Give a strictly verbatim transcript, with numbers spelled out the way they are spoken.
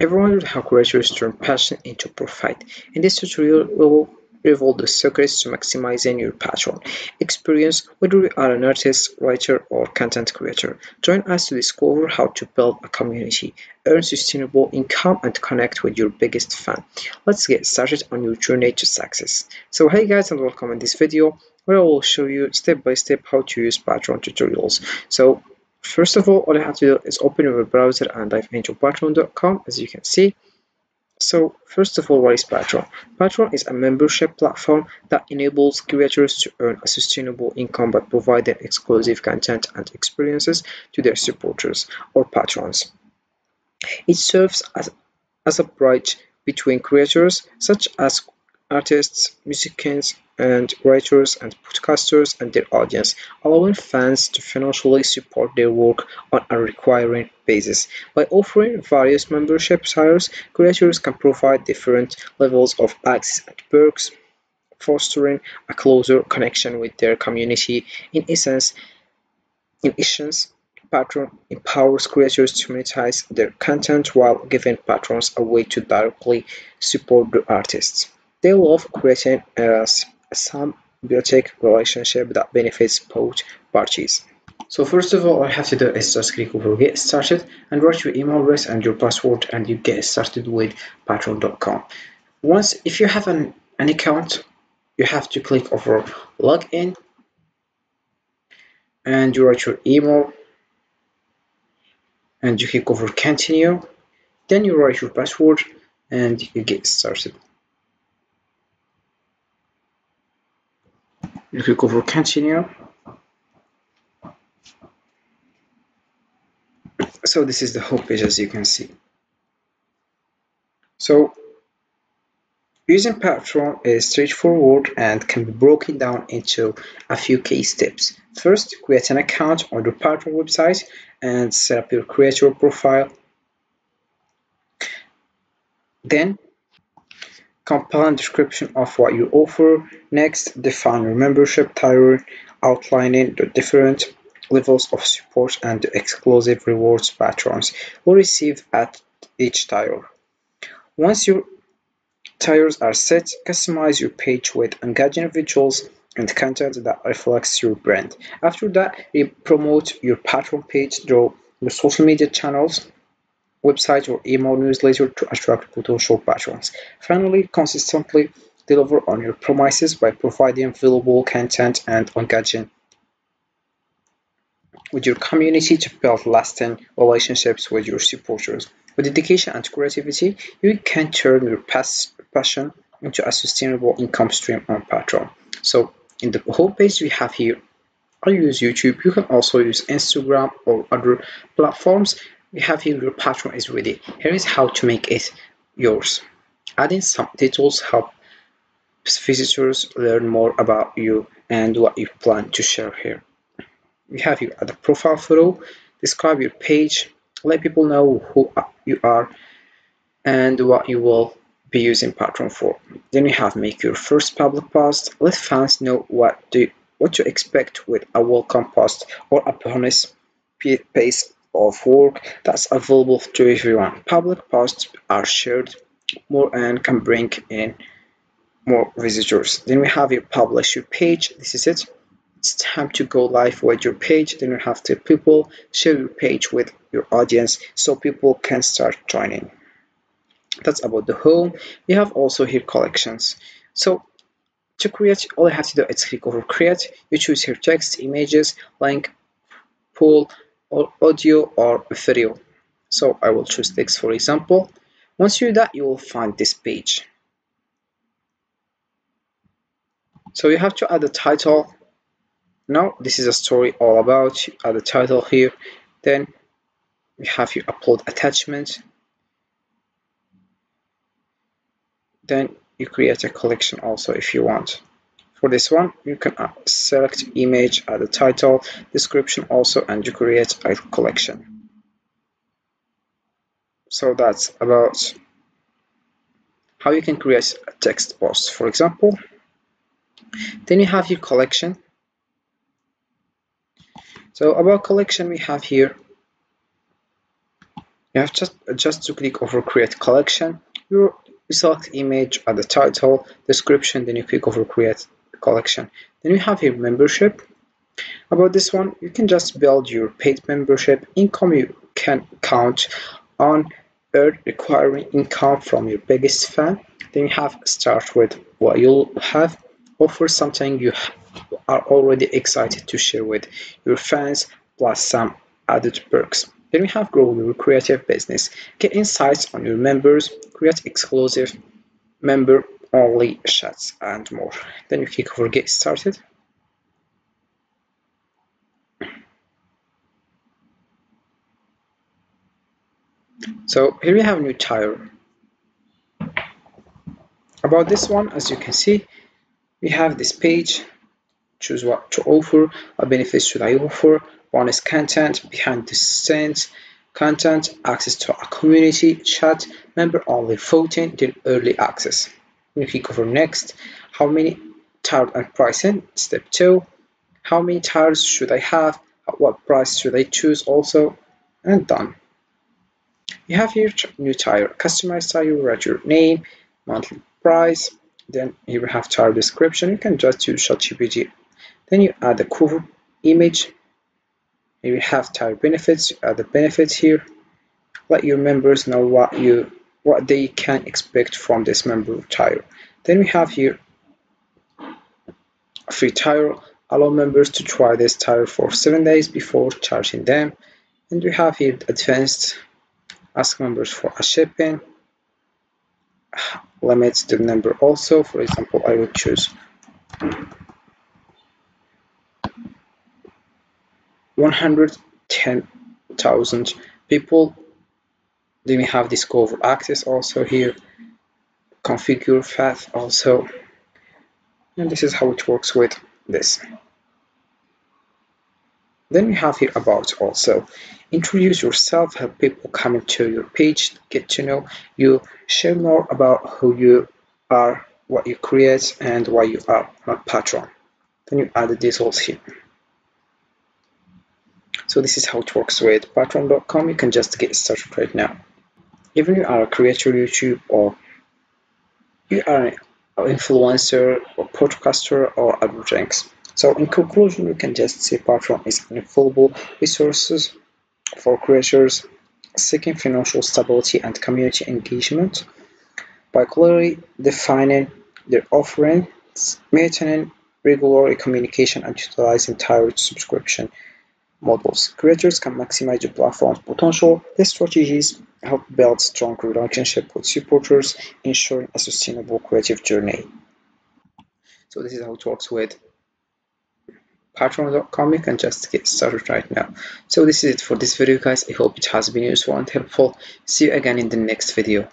everyone will how creators turn passion into profit. In this tutorial, we will reveal the secrets to maximizing your Patreon experience, whether you are an artist, writer, or content creator. Join us to discover how to build a community, earn sustainable income, and connect with your biggest fan. Let's get started on your journey to success. So hey guys, and welcome in this video where I will show you step by step how to use Patreon tutorials. So first of all, all you have to do is open your browser and dive into patreon dot com, as you can see. So first of all, what is Patreon? Patreon is a membership platform that enables creators to earn a sustainable income by providing exclusive content and experiences to their supporters or patrons. It serves as, as a bridge between creators such as artists, musicians, and writers and podcasters and their audience, allowing fans to financially support their work on a recurring basis. By offering various membership tiers, creators can provide different levels of access and perks, fostering a closer connection with their community. In essence, in essence, Patreon empowers creators to monetize their content while giving patrons a way to directly support the artists they love, creating a symbiotic relationship that benefits both parties. So first of all, all you have to do is just click over get started and write your email address and your password, and you get started with patreon dot com. Once, if you have an, an account, you have to click over login and you write your email and you click over continue, then you write your password and you get started. You click over continue. So this is the home page, as you can see. So using Patreon is straightforward and can be broken down into a few key steps. First, create an account on the Patreon website and set up your creator profile. Then compile a description of what you offer. Next, define your membership tier, outlining the different levels of support and the exclusive rewards patrons will receive at each tier. Once your tiers are set, customize your page with engaging visuals and content that reflects your brand. After that, you promote your Patreon page through your social media channels, website, or email newsletter to attract potential patrons. Finally, consistently deliver on your promises by providing valuable content and engaging with your community to build lasting relationships with your supporters. With dedication and creativity, you can turn your past passion into a sustainable income stream on Patreon. So in the homepage we have here, I use YouTube. You can also use Instagram or other platforms. We have here your Patreon is ready. Here is how to make it yours. Adding some titles help visitors learn more about you and what you plan to share here. We have your other profile photo. Describe your page. Let people know who you are and what you will be using Patreon for. Then you have make your first public post. Let fans know what to, what to expect with a welcome post or a bonus piece of work that's available to everyone. Public posts are shared more and can bring in more visitors. Then we have your publish your page. This is it. It's time to go live with your page. Then you have to people share your page with your audience so people can start joining. That's about the home. You have also here collections. So to create, all you have to do is click over create. You choose here text, images, link, poll, or audio or video. So I will choose text, for example. Once you do that, you will find this page. So you have to add a title. Now this is a story all about. You add a title here. Then we have your upload attachment. Then you create a collection also if you want. For this one, you can select image, add a title, description also, and you create a collection. So that's about how you can create a text post, for example. Then you have your collection. So about collection, we have here You have just, just to click over create collection. You select image at the title, description, then you click over create collection. Then you have your membership. About this one, you can just build your paid membership. Income you can count on earn requiring income from your biggest fan. Then you have start with what you'll have, offer something you are already excited to share with your fans, plus some added perks. Then we have grow your creative business. Get insights on your members, create exclusive member only chats and more. Then you click over get started. So here we have new tier. About this one, as you can see, we have this page. Choose what to offer, what benefits should I offer, bonus content, behind the scenes content, access to a community chat, member only voting, till early access. We click over next. How many tiers and pricing? Step two. How many tiers should I have? At what price should I choose? Also, and done. You have your new tier, customize tier, write your name, monthly price. Then here we have tier description. You can just use ChatGPT. Then you add the cover image. Here we have tier benefits. You add the benefits here. Let your members know what you what they can expect from this member tier. Then we have here free tier. Allow members to try this tier for seven days before charging them. And we have here advanced. Ask members for a shipping. Limits the number also. For example, I would choose one hundred ten thousand people. Then we have discover access also here. Configure path also. And this is how it works with this. Then we have here about also. Introduce yourself, help people come to your page, get to know you, share more about who you are, what you create, and why you are a patron. Then you add the details here. So this is how it works with patreon dot com. You can just get started right now. Even if you are a creator, YouTube, or you are an influencer, or podcaster, or other things. So in conclusion, you can just say Patreon is an available resources for creators seeking financial stability and community engagement by clearly defining their offerings, maintaining regular communication, and utilizing tiered subscription models. Creators can maximize the platform's potential. These strategies help build strong relationships with supporters, ensuring a sustainable creative journey. So this is how it works with patreon dot com. You can just get started right now. So this is it for this video, guys. I hope it has been useful and helpful. See you again in the next video.